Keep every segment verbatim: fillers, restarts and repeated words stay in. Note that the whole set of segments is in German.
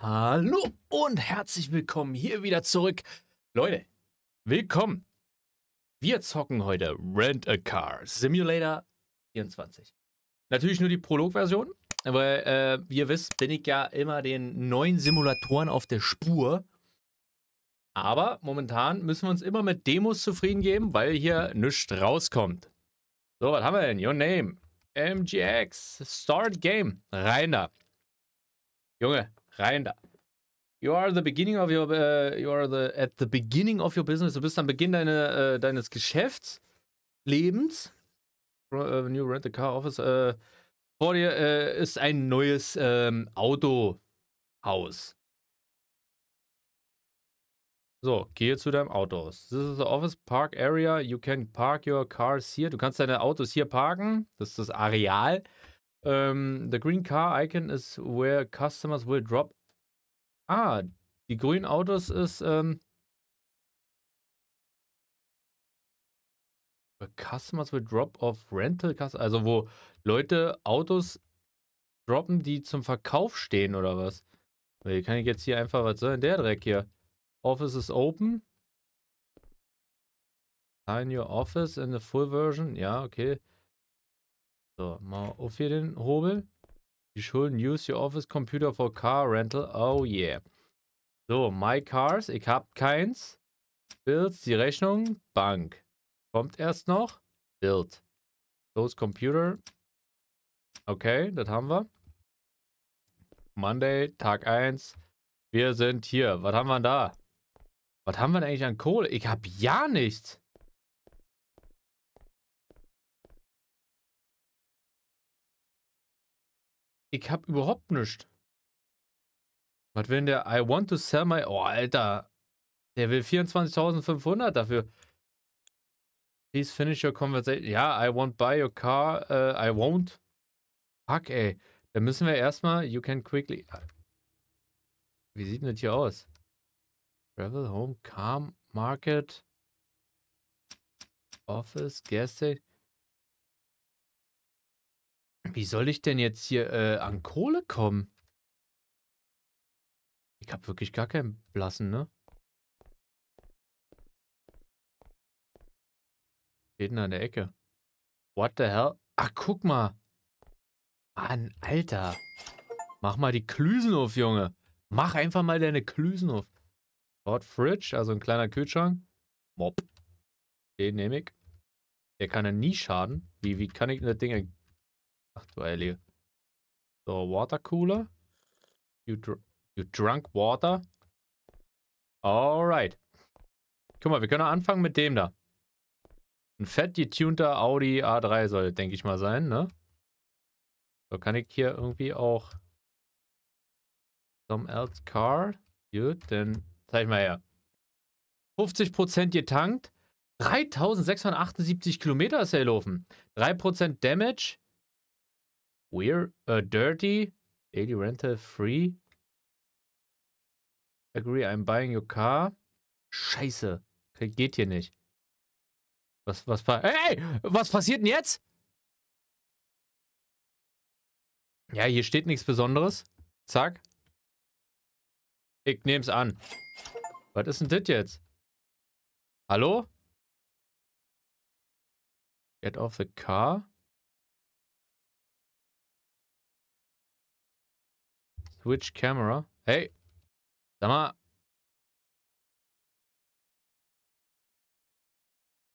Hallo und herzlich willkommen hier wieder zurück. Leute, willkommen. Wir zocken heute Rent a Car Simulator vierundzwanzig. Natürlich nur die Prolog-Version, weil äh, ihr wisst, bin ich ja immer den neuen Simulatoren auf der Spur. Aber momentan müssen wir uns immer mit Demos zufrieden geben, weil hier nichts rauskommt. So, was haben wir denn? Your Name. M G X. Start Game. Rein da. Junge, rein da. You are the beginning of your uh, you are the at the beginning of your business. Du bist am Beginn deine, uh, deines Geschäftslebens. Uh, new Rent a Car Office. Uh, vor dir uh, ist ein neues um, Autohaus. So, gehe zu deinem Auto. This is the office park area. You can park your cars here. Du kannst deine Autos hier parken. Das ist das Areal. Um, the green car icon is where customers will drop. Ah, die grünen Autos ist um, where customers will drop off rental cars. Also wo Leute Autos droppen, die zum Verkauf stehen oder was? Weil kann ich jetzt hier einfach, was soll denn der Dreck hier? Office is open. Sign your office in the full version. Ja, okay. So, mal auf hier den Hobel. You should use your office computer for car rental. Oh yeah. So, my cars. Ich hab keins. Bills, die Rechnung. Bank. Kommt erst noch. Bild. Close computer. Okay, das haben wir. Monday, Tag eins. Wir sind hier. Was haben wir denn da? Was haben wir denn eigentlich an Kohle? Ich habe ja nichts. Ich habe überhaupt nichts. Was will denn der? I want to sell my... Oh, Alter. Der will vierundzwanzigtausendfünfhundert dafür. Please finish your conversation. Ja, I won't buy your car. Uh, I won't. Fuck, ey. Da müssen wir erstmal... You can quickly... Wie sieht denn das hier aus? Travel, Home, Car, Market, Office, Gäste. Wie soll ich denn jetzt hier äh, an Kohle kommen? Ich habe wirklich gar keinen blassen, ne? Steht denn an der Ecke? What the hell? Ach, guck mal. Mann, Alter. Mach mal die Klüsen auf, Junge. Mach einfach mal deine Klüsen auf. Dort Fridge, also ein kleiner Kühlschrank. Mob. Den nehme ich. Der kann ja nie schaden. Wie, wie kann ich das Ding... Ach du Heilige. So, Watercooler. You, dr you drunk water. Alright. Guck mal, wir können anfangen mit dem da. Ein fett getunter Audi A drei soll, denke ich mal, sein, ne? So, kann ich hier irgendwie auch... Some else car. Gut, dann zeig mal her. fünfzig Prozent getankt. dreitausendsechshundertachtundsiebzig Kilometer ist er gelaufen. drei Prozent Damage. We're uh, dirty. Daily rental free. Agree, I'm buying your car. Scheiße. Geht hier nicht. Was, was, hey, was passiert denn jetzt? Ja, hier steht nichts Besonderes. Zack. Ich nehm's an. Was ist denn das jetzt? Hallo? Get off the car. Switch camera. Hey. Sag mal.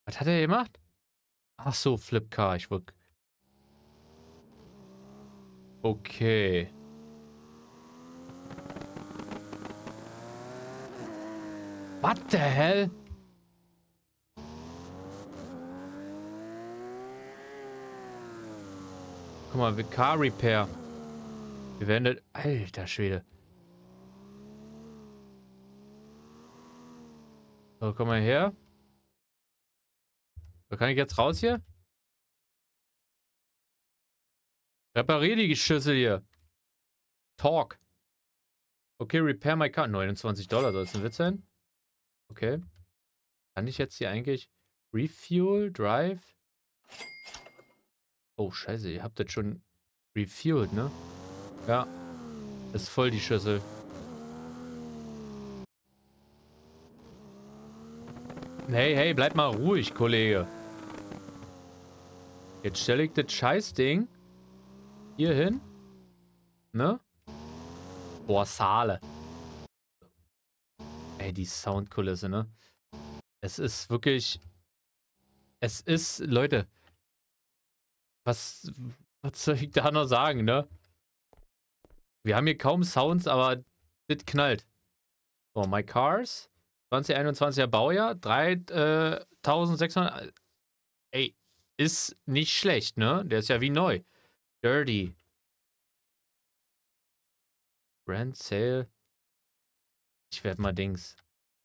Was hat er gemacht? Ach so, Flip Car. Ich wollte... Okay. What the hell? Guck mal, wir Car Repair. Wir werden das... Alter Schwede. So, komm mal her. So, kann ich jetzt raus hier? Reparier die Schüssel hier. Talk. Okay, repair my car. neunundzwanzig Dollar, soll das ein Witz sein? Okay. Kann ich jetzt hier eigentlich Refuel, Drive? Oh, scheiße, ihr habt das schon refueled, ne? Ja. Ist voll die Schüssel. Hey, hey, bleib mal ruhig, Kollege. Jetzt stelle ich das Scheißding hier hin. Ne? Boah, Saale. Ey, die Soundkulisse, ne? Es ist wirklich... Es ist... Leute... Was... Was soll ich da noch sagen, ne? Wir haben hier kaum Sounds, aber... Das knallt. So, My Cars. zwanzig einundzwanziger Baujahr. dreitausendsechshundert... Ey... Ist nicht schlecht, ne? Der ist ja wie neu. Dirty. Rent a Car Sale. Ich werde mal Dings.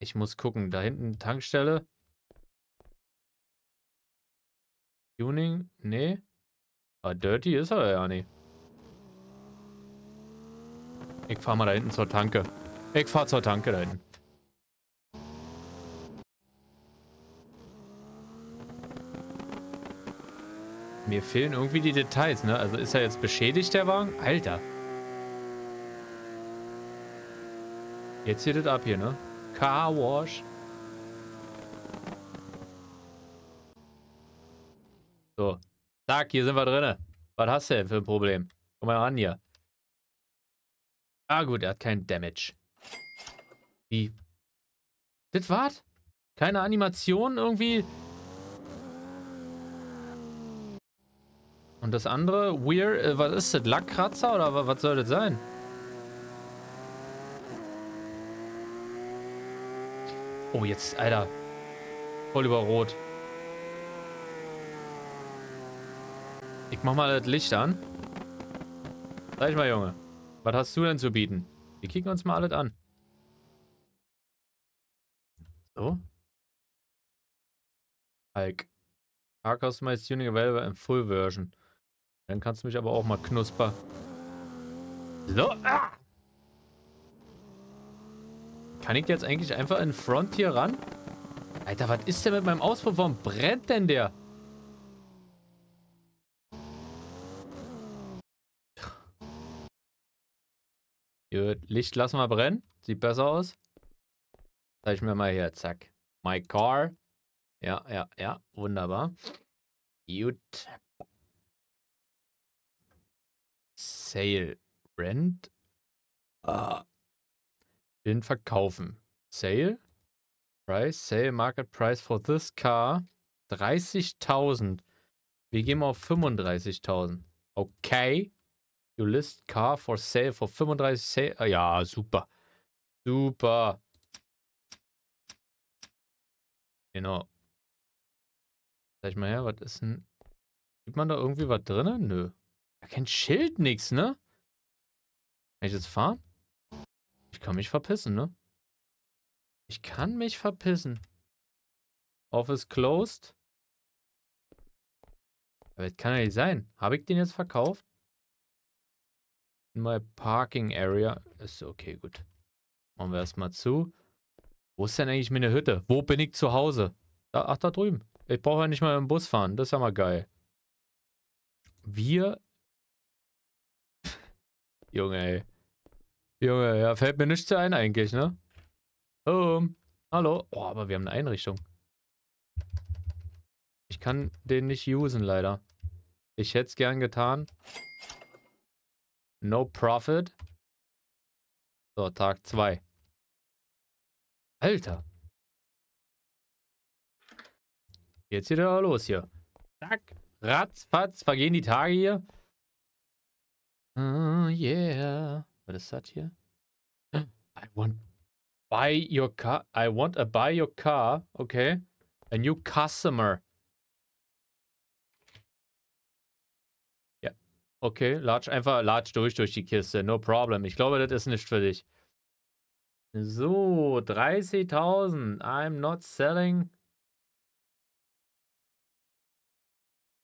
Ich muss gucken. Da hinten Tankstelle. Tuning? Nee. Aber dirty ist er ja nicht. Ich fahr mal da hinten zur Tanke. Ich fahr zur Tanke da hinten. Mir fehlen irgendwie die Details, ne? Also ist er jetzt beschädigt, der Wagen? Alter. Jetzt geht das ab hier, ne? Car Wash. So. Zack, hier sind wir drinne. Was hast du denn für ein Problem? Komm mal ran hier. Ah gut, er hat keinen Damage. Wie? Das war's? Keine Animation irgendwie? Und das andere, weird, äh, was ist das? Lackkratzer oder was, was soll das sein? Oh, jetzt, Alter. Voll über Rot. Ich mach mal das Licht an. Sag ich mal, Junge. Was hast du denn zu bieten? Wir kicken uns mal alles an. So. Hulk. Car Customized Tuning Available in Full Version. Dann kannst du mich aber auch mal knusper. So. Ah! Kann ich jetzt eigentlich einfach in Frontier ran? Alter, was ist denn mit meinem Auspuff? Warum brennt denn der? Gut, Licht lassen wir brennen. Sieht besser aus. Zeig ich mir mal hier. Zack. My Car. Ja, ja, ja. Wunderbar. Gut. Sale. Rent. Ah. Den verkaufen. Sale. Price. Sale. Market Price for this car. dreißigtausend. Wir gehen mal auf fünfunddreißigtausend. Okay. You list car for sale for fünfunddreißig. Sale. Ah, ja, super. Super. Genau. Sag ich mal her, was ist denn... Sieht man da irgendwie was drin? Nö. Ja, kein Schild, nix, ne? Kann ich jetzt fahren? Ich kann mich verpissen, ne? Ich kann mich verpissen. Office closed. Aber das kann ja nicht sein. Habe ich den jetzt verkauft? In my parking area. Ist okay, gut. Machen wir erstmal zu. Wo ist denn eigentlich meine Hütte? Wo bin ich zu Hause? Da, ach, da drüben. Ich brauche ja nicht mal im Bus fahren. Das ist ja mal geil. Wir... Junge, ey. Junge, ja, fällt mir nichts ein eigentlich, ne? Um, hallo. Oh, aber wir haben eine Einrichtung. Ich kann den nicht usen, leider. Ich hätte es gern getan. No profit. So, Tag zwei. Alter. Jetzt geht er los hier. Zack. Ratzfatz. Vergehen die Tage hier. Oh, yeah. Was ist das hier? I want buy your car. I want a buy your car. Okay. A new customer. Ja. Yeah. Okay. Latsch einfach. Latsch durch durch die Kiste. No problem. Ich glaube, das ist nicht für dich. So. dreißigtausend. I'm not selling.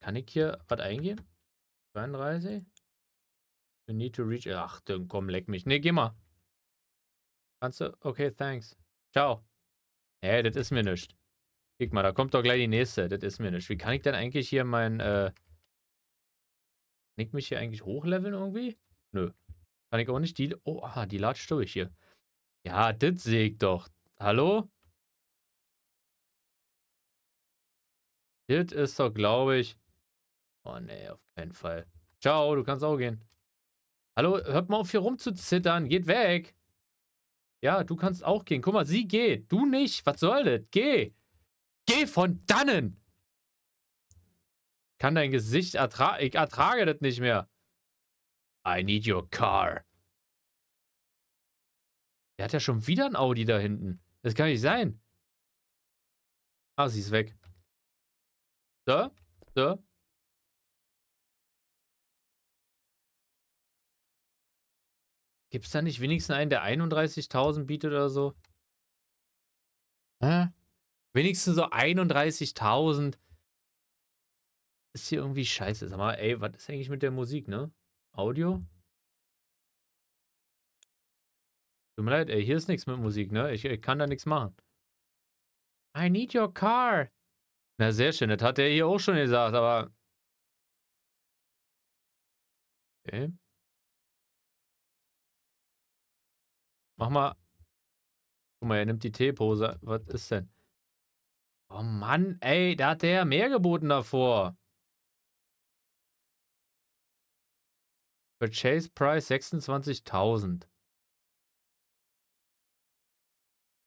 Kann ich hier was eingeben? zweiunddreißig? You need to reach... Ach, dann komm, leck mich. Ne, geh mal. Kannst du... Okay, thanks. Ciao. Hä, das ist mir nichts. Guck mal, da kommt doch gleich die nächste. Das ist mir nichts. Wie kann ich denn eigentlich hier mein... Äh... Kann ich mich hier eigentlich hochleveln irgendwie? Nö. Kann ich auch nicht die... Oh, aha, die latscht durch hier. Ja, das sehe ich doch. Hallo? Das ist doch, glaube ich... Oh nee, auf keinen Fall. Ciao, du kannst auch gehen. Hallo, hört mal auf, hier rumzuzittern. Geht weg. Ja, du kannst auch gehen. Guck mal, sie geht. Du nicht. Was soll das? Geh. Geh von dannen. Ich kann dein Gesicht ertragen. Ich ertrage das nicht mehr. I need your car. Der hat ja schon wieder ein Audi da hinten. Das kann nicht sein. Ah, sie ist weg. So, so. Gibt es da nicht wenigstens einen, der einunddreißigtausend bietet oder so? Hä? Wenigstens so einunddreißigtausend. Ist hier irgendwie scheiße. Sag mal, ey, was ist eigentlich mit der Musik, ne? Audio? Tut mir leid, ey, hier ist nichts mit Musik, ne? Ich, ich kann da nichts machen. I need your car. Na, sehr schön. Das hat er hier auch schon gesagt, aber... Okay. Mach mal. Guck mal, er nimmt die T-Pose. Was ist denn? Oh Mann, ey, da hat der ja mehr geboten davor. Purchase Price sechsundzwanzigtausend.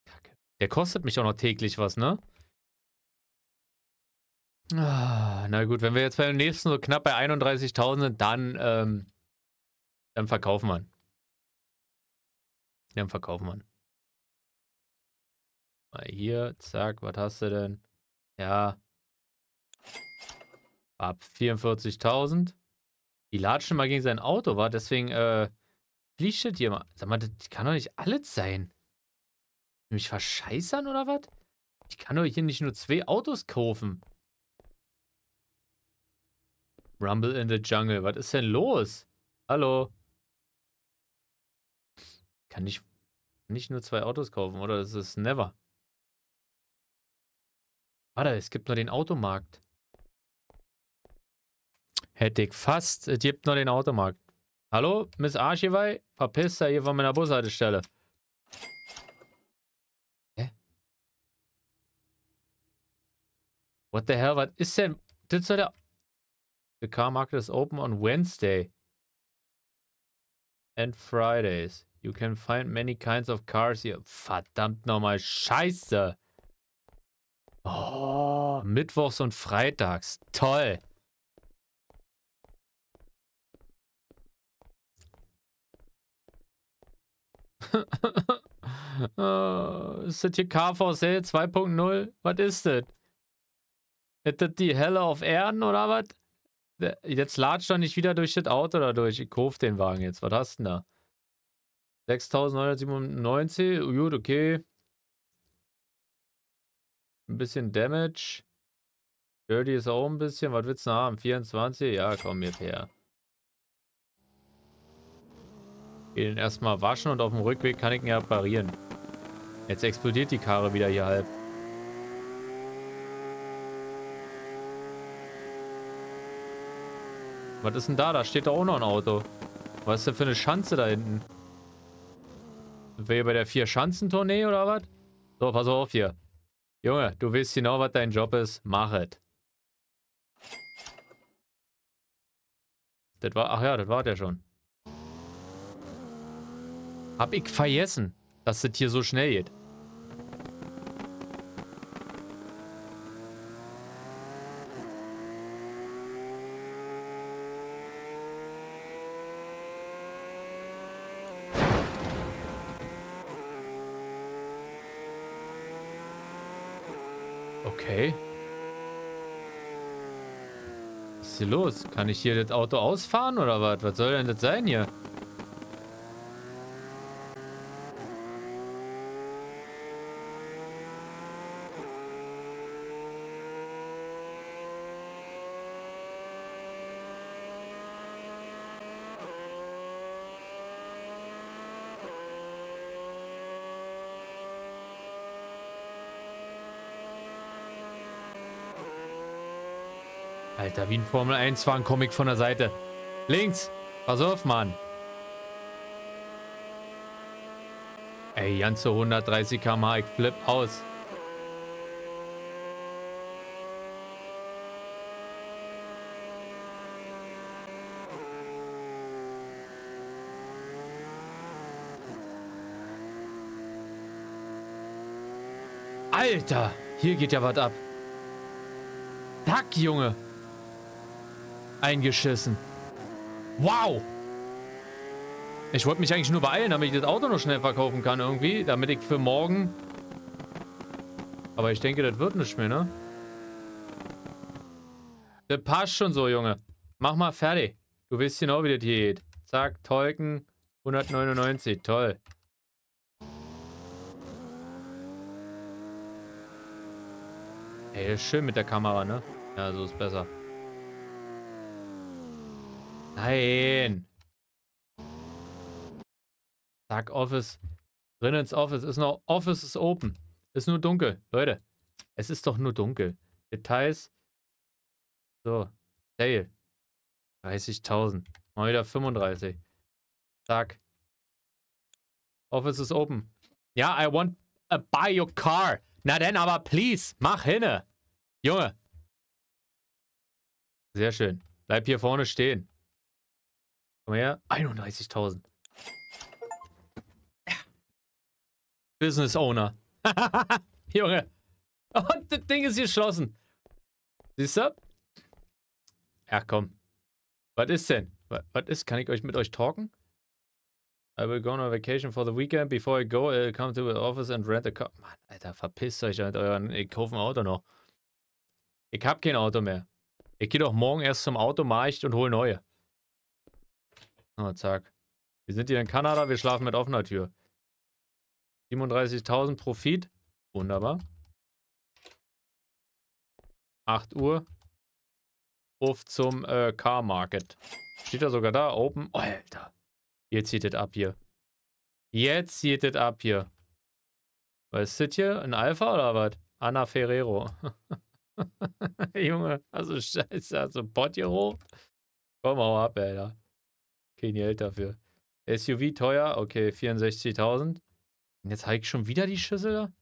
Kacke. Der kostet mich auch noch täglich was, ne? Ah, na gut, wenn wir jetzt beim nächsten so knapp bei einunddreißigtausend sind, dann, ähm, dann verkaufen wir. Dann verkaufen wir. Mal hier, zack, was hast du denn? Ja. Ab vierundvierzigtausend. Die latschen mal gegen sein Auto, war deswegen, äh, fliegt das hier mal. Sag mal, das kann doch nicht alles sein. Mich verscheißern oder was? Ich kann doch hier nicht nur zwei Autos kaufen. Rumble in the Jungle, was ist denn los? Hallo? Kann ich nicht nur zwei Autos kaufen, oder? Das ist never. Warte, es gibt nur den Automarkt. Hätte ich fast. Es gibt nur den Automarkt. Hallo, Miss Archivai? Verpiss da hier von meiner Bushaltestelle. Hä? What the hell? Was ist denn? Das soll der... The car market is open on Wednesday. And Fridays. You can find many kinds of cars here. Verdammt nochmal, scheiße. Oh, mittwochs und freitags. Toll. Oh, ist das hier Car for Sale zwei Punkt null? Was ist das? Ist das die Hölle auf Erden oder was? Jetzt latscht doch nicht wieder durch das Auto da durch. Ich kauf den Wagen jetzt. Was hast du denn da? sechstausendneunhundertsiebenundneunzig, gut, okay. Ein bisschen Damage. Dirty ist auch ein bisschen. Was willst du haben? vierundzwanzig? Ja, komm jetzt her. Geh den erstmal waschen und auf dem Rückweg kann ich ihn ja reparieren. Jetzt explodiert die Karre wieder hier halb. Was ist denn da? Da steht doch auch noch ein Auto. Was ist denn für eine Schanze da hinten? Sind wir hier bei der Vier-Schanzen-Tournee oder was? So, pass auf hier. Junge, du weißt genau, was dein Job ist. Mach es. Das war... Ach ja, das war der schon. Hab ich vergessen, dass das hier so schnell geht. Los? Kann ich hier das Auto ausfahren oder was? Was soll denn das sein hier? Alter, wie ein Formel eins-Wagen komme ich von der Seite. Links! Pass auf, Mann! Ey, ganze hundertdreißig Kilometer pro Stunde, ich flipp aus. Alter, hier geht ja was ab. Zack, Junge. Eingeschissen. Wow. Ich wollte mich eigentlich nur beeilen, damit ich das Auto noch schnell verkaufen kann irgendwie. Damit ich für morgen... Aber ich denke, das wird nicht mehr, ne? Das passt schon so, Junge. Mach mal fertig. Du weißt genau, wie das hier geht. Zack, Tolken. hundertneunundneunzig. Toll. Ey, ist schön mit der Kamera, ne? Ja, so ist besser. Nein. Zack, Office. Drin ins Office. Ist noch... Office ist open. Ist nur dunkel. Leute. Es ist doch nur dunkel. Details. So. Sale. dreißigtausend. Mal wieder fünfunddreißig. Zack. Office ist open. Ja, I want to buy your car. Na denn, aber please. Mach hinne. Junge. Sehr schön. Bleib hier vorne stehen. Komm her. einunddreißigtausend. Business Owner. Junge. Und das Ding ist geschlossen. Siehst du? Ach komm. Was ist denn? Was ist? Kann ich euch mit euch talken? I will go on a vacation for the weekend. Before I go, I'll come to the office and rent a car. Mann, Alter, verpisst euch mit euren... Ich kaufe ein Auto noch. Ich hab kein Auto mehr. Ich gehe doch morgen erst zum Automarkt und hole neue. Oh, zack. Wir sind hier in Kanada, wir schlafen mit offener Tür. siebenunddreißigtausend Profit. Wunderbar. acht Uhr. Auf zum äh, Car Market. Steht da sogar da. Open. Oh, Alter. Jetzt zieht das ab hier. Jetzt zieht das ab hier. Was ist das hier? Ein Alpha oder was? Anna Ferrero. Junge. Also scheiße. Also Bottiero. Komm, hau ab, Alter. Kein Geld dafür. S U V teuer. Okay, vierundsechzigtausend. Jetzt habe ich schon wieder die Schüssel da.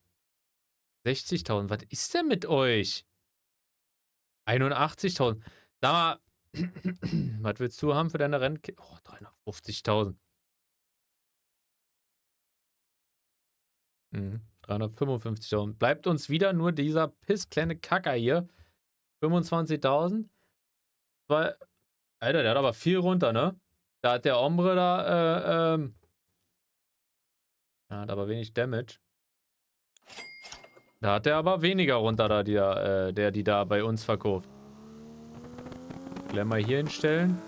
sechzigtausend. Was ist denn mit euch? einundachtzigtausend. Sag mal, was willst du haben für deine Rente? Oh, dreihundertfünfzigtausend. Mhm. dreihundertfünfundfünfzigtausend. Bleibt uns wieder nur dieser piss kleine Kacker hier. fünfundzwanzigtausend. Alter, der hat aber viel runter, ne? Da hat der Ombre da, äh, ähm. Da hat aber wenig Damage. Da hat er aber weniger runter, da, die da, äh, der die da bei uns verkauft. Gleich mal hier hinstellen.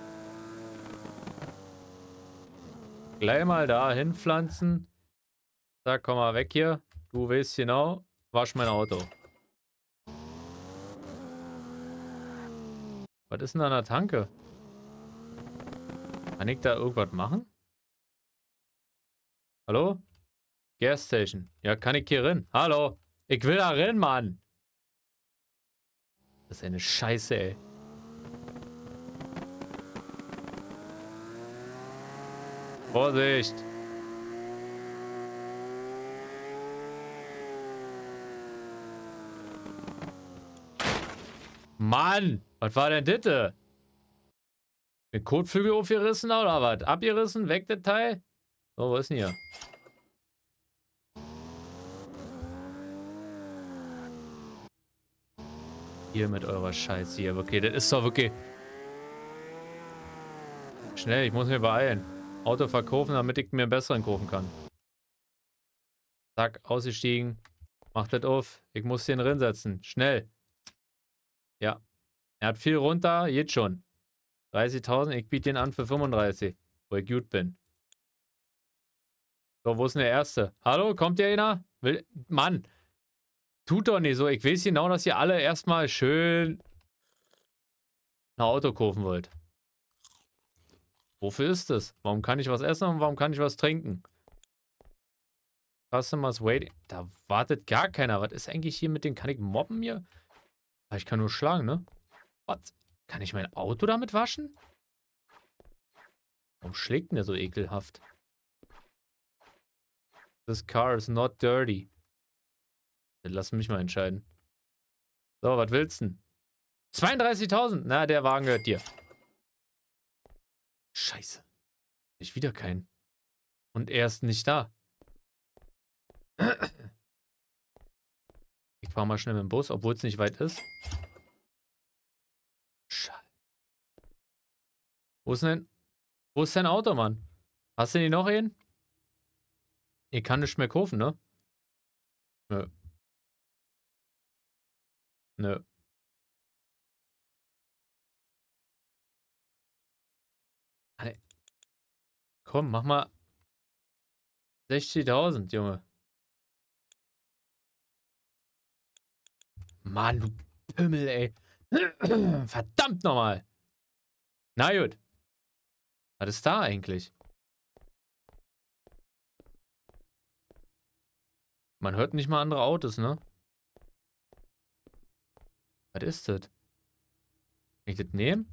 Gleich mal da hinpflanzen. Da, komm mal weg hier. Du weißt genau, wasch mein Auto. Was ist denn an der Tanke? Kann ich da irgendwas machen? Hallo? Gas Station. Ja, kann ich hier rein? Hallo? Ich will da rein, Mann! Das ist eine Scheiße, ey. Vorsicht! Mann! Was war denn ditte? Mit Kotflügel aufgerissen oder was? Abgerissen? Weg das Teil? So, wo ist denn hier? Hier mit eurer Scheiße hier. Okay, das ist doch wirklich... Schnell, ich muss mich beeilen. Auto verkaufen, damit ich mir einen besseren kaufen kann. Zack, ausgestiegen. Macht das auf. Ich muss den reinsetzen. Schnell. Ja. Er hat viel runter. Jetzt schon. dreißigtausend. Ich biete den an für fünfunddreißig. Wo ich gut bin. So, wo ist denn der Erste? Hallo, kommt der einer? Will... Mann. Tut doch nicht so. Ich weiß genau, dass ihr alle erstmal schön ein Auto kaufen wollt. Wofür ist das? Warum kann ich was essen und warum kann ich was trinken? Customers waiting. Da wartet gar keiner. Was ist eigentlich hier mit den... Kann ich mobben hier? Ich kann nur schlagen, ne? Was? Kann ich mein Auto damit waschen? Warum schlägt denn der so ekelhaft? This car is not dirty. Lass mich mal entscheiden. So, was willst du denn? zweiunddreißigtausend. Na, der Wagen gehört dir. Scheiße. Ich wieder keinen. Und er ist nicht da. Ich fahre mal schnell mit dem Bus, obwohl es nicht weit ist. Scheiße. Wo ist denn? Wo ist dein Auto, Mann? Hast du denn noch einen? Ich kann nicht mehr kaufen, ne? Nö. Nö. Alter. Komm, mach mal sechzigtausend, Junge. Mann, du Pimmel, ey. Verdammt nochmal. Na gut. Was ist da eigentlich? Man hört nicht mal andere Autos, ne? Was ist das? Kann ich das nehmen?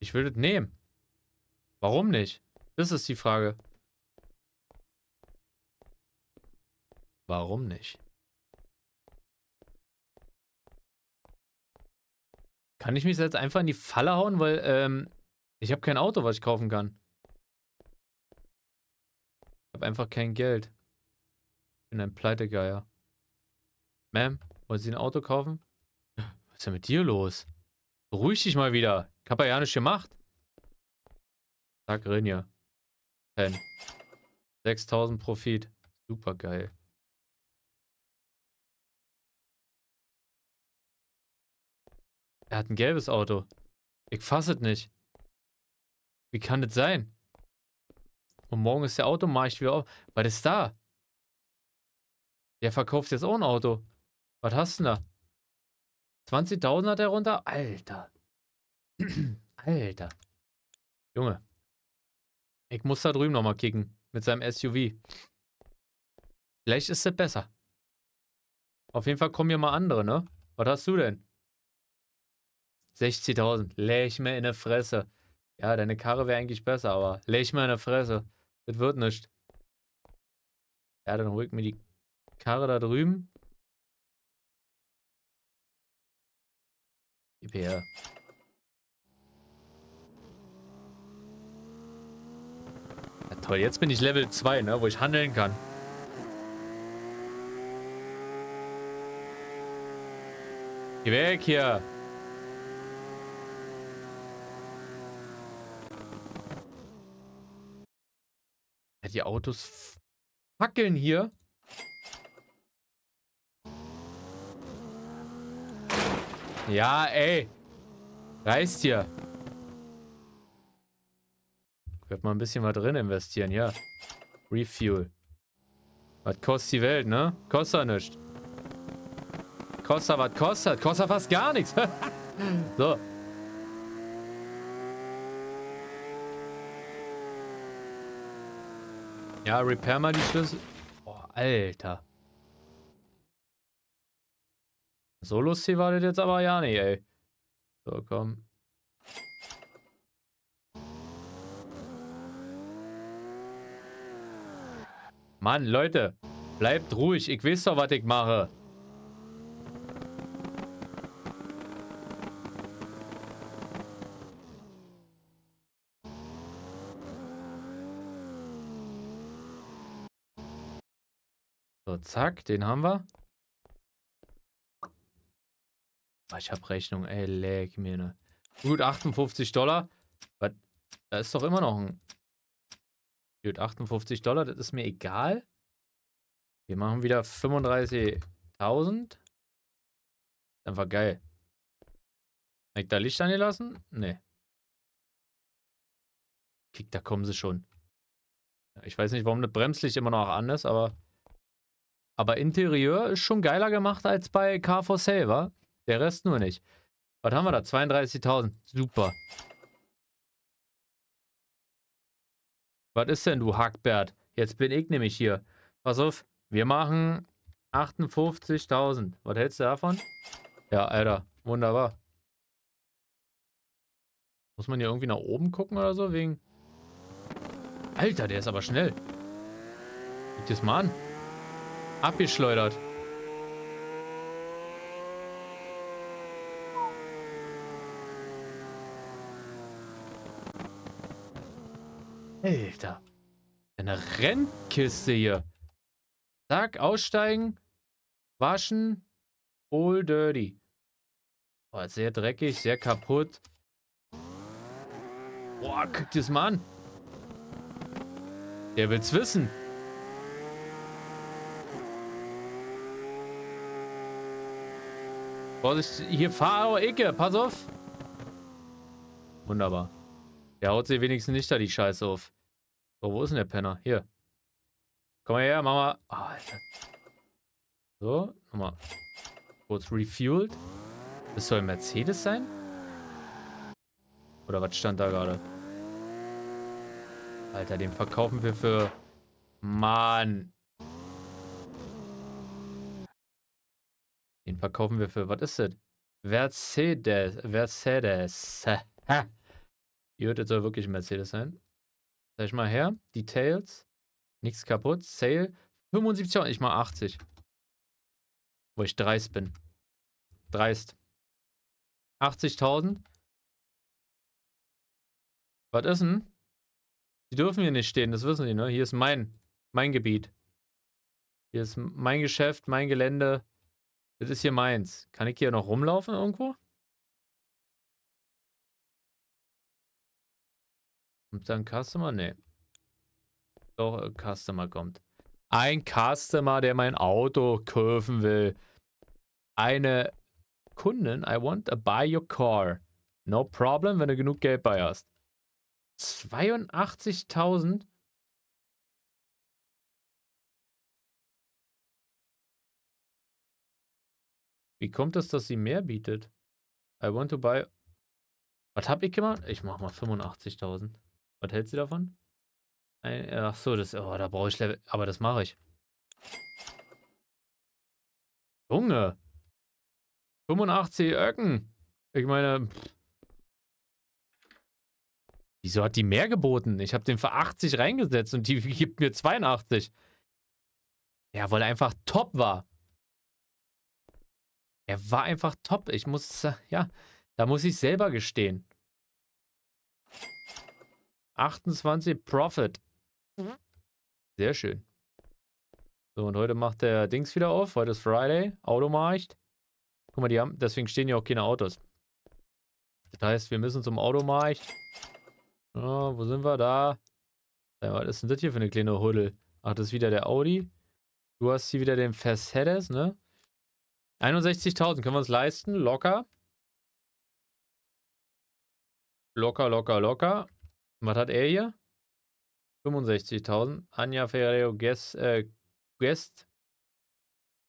Ich will das nehmen. Warum nicht? Das ist die Frage. Warum nicht? Kann ich mich jetzt einfach in die Falle hauen, weil ähm, ich habe kein Auto, was ich kaufen kann. Ich habe einfach kein Geld. Ich bin ein Pleitegeier. Ma'am, wollen Sie ein Auto kaufen? Was ist denn mit dir los? Beruhig dich mal wieder. Ich habe ja nicht gemacht. Zack, Rinja. sechstausend Profit. Super geil. Er hat ein gelbes Auto. Ich fasse es nicht. Wie kann das sein? Und morgen ist der Automarkt wieder auf. Was ist da? Der verkauft jetzt auch ein Auto. Was hast du denn da? zwanzigtausend hat er runter? Alter. Alter. Junge. Ich muss da drüben nochmal kicken. Mit seinem S U V. Vielleicht ist das besser. Auf jeden Fall kommen hier mal andere, ne? Was hast du denn? sechzigtausend. Läch mir in der Fresse. Ja, deine Karre wäre eigentlich besser, aber läch mir in der Fresse. Das wird nichts. Ja, dann ruhig mir die Karre da drüben. Gib her. Ja, toll, jetzt bin ich Level zwei, ne, wo ich handeln kann. Geh weg hier. Die Autos fackeln hier. Ja, ey. Reißt hier. Ich werde mal ein bisschen was drin investieren, ja. Refuel. Was kostet die Welt, ne? Kostet ja nichts. Kostet was kostet. Kostet fast gar nichts. So. Ja, repair mal die Schlüssel. Boah, Alter. So lustig war das jetzt aber ja nicht, ey. So, komm. Mann, Leute. Bleibt ruhig. Ich weiß doch, was ich mache. Zack, den haben wir. Ich hab Rechnung, ey, leck mir ne. Gut, achtundfünfzig Dollar. Was? Da ist doch immer noch ein... Gut, achtundfünfzig Dollar, das ist mir egal. Wir machen wieder fünfunddreißigtausend. Dann war geil. Hab ich da Licht angelassen? Nee. Kick, da kommen sie schon. Ich weiß nicht, warum das Bremslicht immer noch an ist, aber... Aber Interieur ist schon geiler gemacht als bei Car for Sale, wa? Der Rest nur nicht. Was haben wir da? zweiunddreißigtausend. Super. Was ist denn, du Hackbert? Jetzt bin ich nämlich hier. Pass auf, wir machen achtundfünfzigtausend. Was hältst du davon? Ja, Alter. Wunderbar. Muss man hier irgendwie nach oben gucken oder so? Wegen... Alter, der ist aber schnell. Guck dir das mal an. Abgeschleudert. Alter. Eine Rennkiste hier. Zack, aussteigen. Waschen. All dirty. Boah, sehr dreckig, sehr kaputt. Boah, guck dir das mal an. Der will's wissen. Vorsicht, hier fahr, Ecke, pass auf. Wunderbar. Der haut sich wenigstens nicht da die Scheiße auf. So, wo ist denn der Penner? Hier. Komm mal her, Mama. Oh, Alter. So, nochmal. Kurz refueled. Das soll ein Mercedes sein? Oder was stand da gerade? Alter, den verkaufen wir für... Mann. Den verkaufen wir für... Was ist das? Mercedes. Mercedes. Ihr hört, das soll wirklich ein Mercedes sein. Sag ich mal her. Details. Nichts kaputt. Sale. fünfundsiebzig Euro. Ich mal achtzig. Wo ich dreist bin. Dreist. achtzigtausend. Was ist denn? Die dürfen hier nicht stehen, das wissen die, ne? Hier ist mein, mein Gebiet. Hier ist mein Geschäft, mein Gelände. Das ist hier meins. Kann ich hier noch rumlaufen irgendwo? Kommt da ein Customer? Nee. Doch, ein Customer kommt. Ein Customer, der mein Auto kaufen will. Eine Kundin, I want to buy your car. No problem, wenn du genug Geld bei hast. zweiundachtzigtausend? Wie kommt es, dass sie mehr bietet? I want to buy... Was hab ich gemacht? Ich mach mal fünfundachtzigtausend. Was hält sie davon? Ein, ach so, das... Oh, da brauche ich Level... Aber das mache ich. Junge! fünfundachtzig Öcken! Ich meine... Pff. Wieso hat die mehr geboten? Ich habe den für achtzig reingesetzt und die gibt mir zweiundachtzig. Ja, weil er einfach top war. Er war einfach top. Ich muss, ja, da muss ich selber gestehen. achtundzwanzig Profit. Sehr schön. So, und heute macht der Dings wieder auf. Heute ist Friday. Automarkt. Guck mal, die haben, deswegen stehen hier auch keine Autos. Das heißt, wir müssen zum Automarkt. Oh, wo sind wir da? Was ist denn das hier für eine kleine Huddel? Ach, das ist wieder der Audi. Du hast hier wieder den Mercedes, ne? einundsechzigtausend, können wir uns leisten? Locker. Locker, locker, locker. Was hat er hier? fünfundsechzigtausend. Anja Ferreo Guest. Äh, Guest.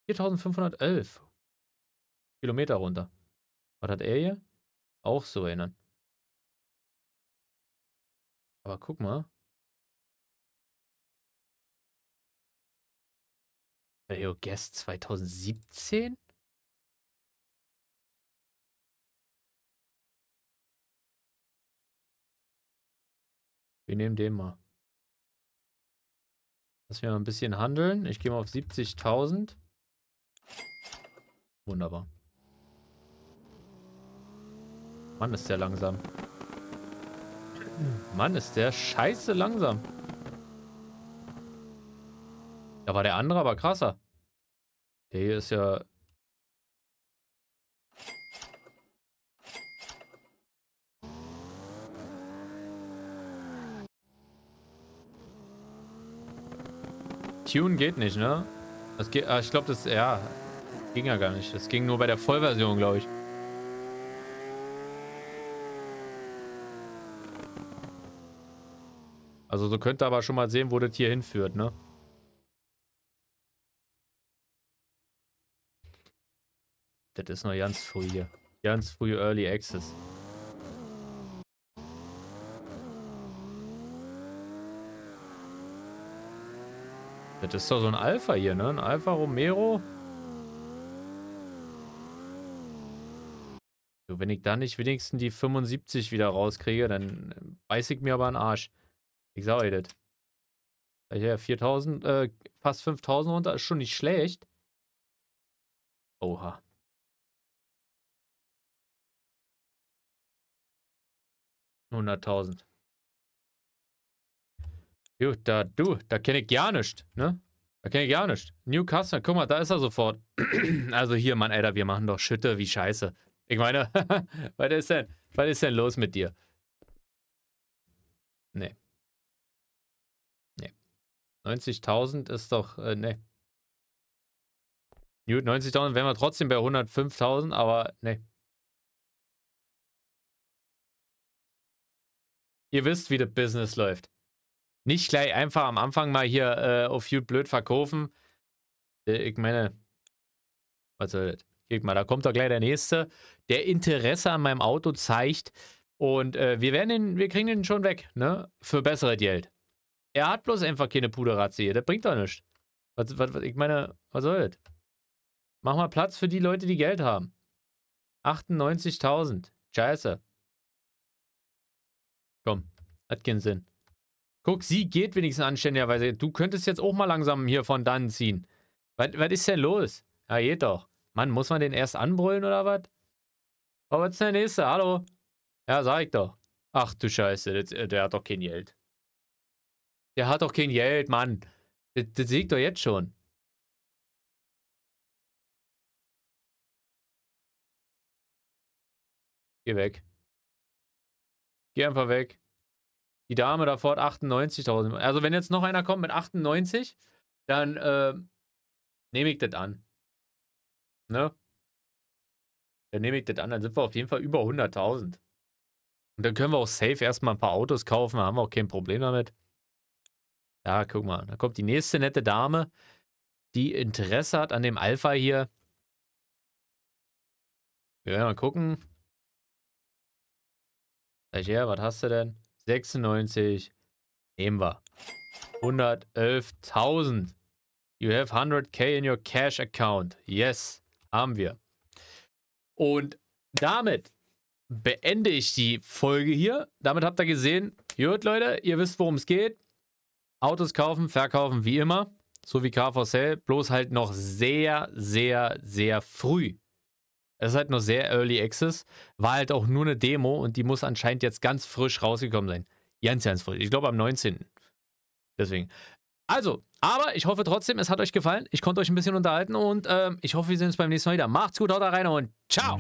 viertausendfünfhundertelf. Kilometer runter. Was hat er hier? Auch so erinnern. Aber guck mal. Rio Guest zweitausendsiebzehn? Wir nehmen den mal. Lass wir mal ein bisschen handeln. Ich gehe mal auf siebzigtausend. Wunderbar. Mann, ist der langsam. Mann, ist der scheiße langsam. Da war der andere aber krasser. Der hier ist ja... Tune geht nicht, ne? Das geht, ah, ich glaube, das... Ja, ging ja gar nicht. Das ging nur bei der Vollversion, glaube ich. Also so könnt ihr aber schon mal sehen, wo das hier hinführt, ne? Das ist noch ganz früh hier. Ganz früh Early Access. Das ist doch so ein Alpha hier, ne? Ein Alfa Romeo. So, wenn ich da nicht wenigstens die fünfundsiebzig wieder rauskriege, dann beiß ich mir aber einen Arsch. Ich sag euch das. Ja, viertausend, äh, fast fünftausend runter, ist schon nicht schlecht. Oha. hunderttausend. Gut, da, du, da kenne ich ja nichts, ne? Da kenne ich gar nicht. New Customer, guck mal, da ist er sofort. Also hier, Mann, Alter, wir machen doch Schütte wie Scheiße. Ich meine, was ist denn, was ist denn los mit dir? Nee. Nee. neunzigtausend ist doch, äh, nee. Gut, neunzigtausend wären wir trotzdem bei hundertfünftausend, aber nee. Ihr wisst, wie das Business läuft. Nicht gleich einfach am Anfang mal hier äh, auf YouTube blöd verkaufen. Äh, ich meine, was soll das? Guck mal, da kommt doch gleich der Nächste, der Interesse an meinem Auto zeigt. Und äh, wir werden den, wir kriegen den schon weg, ne? Für bessere Geld. Er hat bloß einfach keine Puderatze hier. Das bringt doch nichts. Was, was, was, ich meine, was soll das? Mach mal Platz für die Leute, die Geld haben. achtundneunzigtausend. Scheiße. Komm, hat keinen Sinn. Guck, sie geht wenigstens anständigerweise. Du könntest jetzt auch mal langsam hier von dann ziehen. Was, was ist denn los? Ja, geht doch. Mann, muss man den erst anbrüllen oder was? Oh, was ist der Nächste? Hallo? Ja, sag ich doch. Ach du Scheiße, der, der hat doch kein Geld. Der hat doch kein Geld, Mann. Das, das sehe ich doch jetzt schon. Geh weg. Geh einfach weg. Die Dame da fort achtundneunzigtausend. Also wenn jetzt noch einer kommt mit achtundneunzig, dann äh, nehme ich das an. Ne? Dann nehme ich das an. Dann sind wir auf jeden Fall über hunderttausend. Und dann können wir auch safe erstmal ein paar Autos kaufen. Da haben wir auch kein Problem damit. Ja, guck mal. Da kommt die nächste nette Dame, die Interesse hat an dem Alpha hier. Wir werden mal gucken. Sag her, was hast du denn? sechsundneunzig. Nehmen wir. hundertelftausend. You have hundred K in your cash account. Yes. Haben wir. Und damit beende ich die Folge hier. Damit habt ihr gesehen, gut Leute, ihr wisst, worum es geht. Autos kaufen, verkaufen, wie immer. So wie Car for Sale. Bloß halt noch sehr, sehr, sehr früh. Es ist halt noch sehr Early Access. War halt auch nur eine Demo und die muss anscheinend jetzt ganz frisch rausgekommen sein. Ganz, ganz frisch. Ich glaube am neunzehnten Deswegen. Also, aber ich hoffe trotzdem, es hat euch gefallen. Ich konnte euch ein bisschen unterhalten und ähm, ich hoffe, wir sehen uns beim nächsten Mal wieder. Macht's gut, haut rein und ciao!